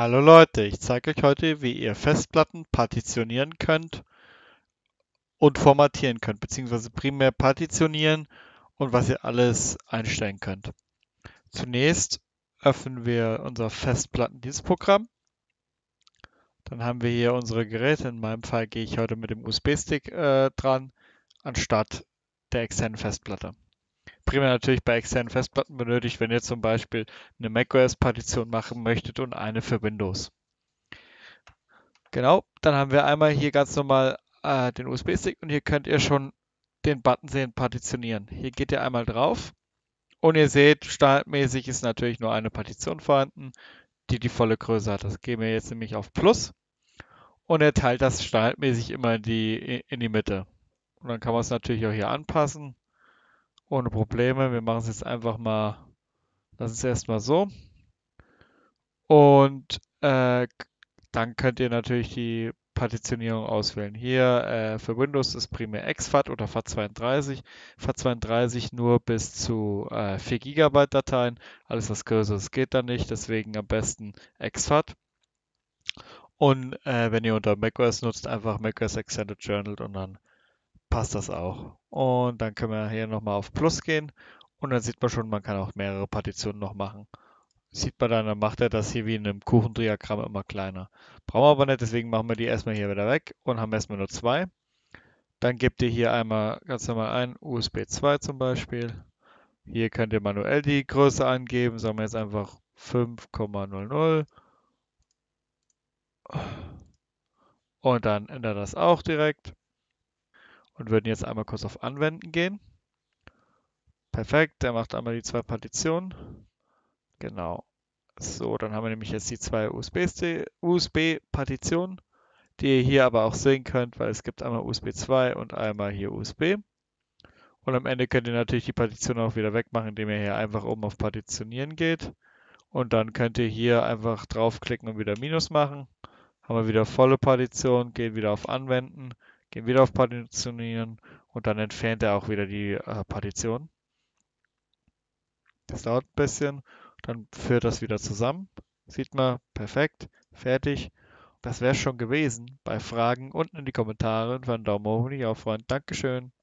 Hallo Leute, ich zeige euch heute, wie ihr Festplatten partitionieren könnt und formatieren könnt, beziehungsweise primär partitionieren und was ihr alles einstellen könnt. Zunächst öffnen wir unser Festplattendienstprogramm. Dann haben wir hier unsere Geräte. In meinem Fall gehe ich heute mit dem USB-Stick dran, anstatt der externen Festplatte. Primär natürlich bei externen Festplatten benötigt, wenn ihr zum Beispiel eine macOS-Partition machen möchtet und eine für Windows. Genau, dann haben wir einmal hier ganz normal den USB-Stick und hier könnt ihr schon den Button sehen, partitionieren. Hier geht ihr einmal drauf und ihr seht, standardmäßig ist natürlich nur eine Partition vorhanden, die volle Größe hat. Das geben wir jetzt nämlich auf Plus und er teilt das standardmäßig immer in die Mitte. Und dann kann man es natürlich auch hier anpassen. Ohne Probleme. Wir machen es jetzt einfach mal, das ist erstmal so. Und dann könnt ihr natürlich die Partitionierung auswählen. Hier für Windows ist primär exFAT oder FAT32. FAT32 nur bis zu 4 GB Dateien. Alles was größer ist geht da nicht, deswegen am besten exFAT. Und wenn ihr unter macOS nutzt, einfach macOS Extended Journal und dann passt das auch. Und dann können wir hier nochmal auf Plus gehen und dann sieht man schon, man kann auch mehrere Partitionen noch machen. Sieht man dann macht er das hier wie in einem Kuchendiagramm immer kleiner. Brauchen wir aber nicht, deswegen machen wir die erstmal hier wieder weg und haben erstmal nur 2. Dann gebt ihr hier einmal ganz normal ein, USB 2 zum Beispiel. Hier könnt ihr manuell die Größe angeben, sagen wir jetzt einfach 5,00. Und dann ändert das auch direkt. Und würden jetzt einmal kurz auf Anwenden gehen. Perfekt, der macht einmal die 2 Partitionen. Genau. So, dann haben wir nämlich jetzt die 2 USB-Partitionen, die ihr hier aber auch sehen könnt, weil es gibt einmal USB 2 und einmal hier USB. Und am Ende könnt ihr natürlich die Partition auch wieder wegmachen, indem ihr hier einfach oben auf Partitionieren geht. Und dann könnt ihr hier einfach draufklicken und wieder Minus machen. Haben wir wieder volle Partition, gehen wieder auf Anwenden. Gehen wieder auf Partitionieren und dann entfernt er auch wieder die Partition. Das dauert ein bisschen. Dann führt das wieder zusammen. Sieht man, perfekt, fertig. Das wäre schon gewesen. Bei Fragen unten in die Kommentare und einen Daumen hoch und ich auch freuen. Dankeschön.